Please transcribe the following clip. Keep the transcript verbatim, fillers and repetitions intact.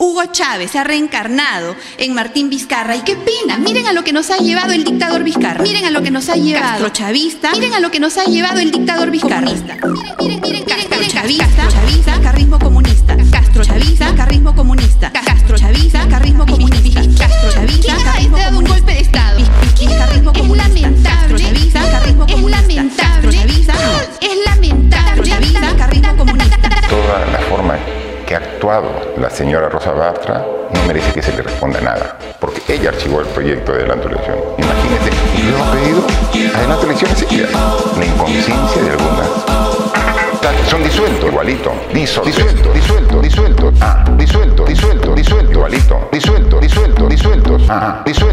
Hugo Chávez se ha reencarnado en Martín Vizcarra y qué pena, miren a lo que nos ha llevado el dictador Vizcarra, miren a lo que nos ha llevado castrochavista, miren a lo que nos ha llevado el dictador vizcarrista, miren, miren, miren, castrochavista, chavista, carrismo comunista, castrochavista, carrismo comunista, castrochavista, carrismo comunista, castrochavista, carrismo comunista, un golpe de estado, carrismo comunista, es lamentable, castrochavista, carrismo comunista, es lamentable, es lamentable, carrismo comunista. Toda la forma que ha actuado la señora Rosa Bartra no merece que se le responda nada, porque ella archivó el proyecto de adelanto de elecciones. Imagínense, y le hemos pedido adelanto de elecciones seguidas. La inconsciencia de algunas. Son disueltos, igualito, diso, disuelto, disuelto, disuelto, ah, disuelto, disuelto, disuelto, igualito, disuelto, disuelto, disueltos, ah, disuelto.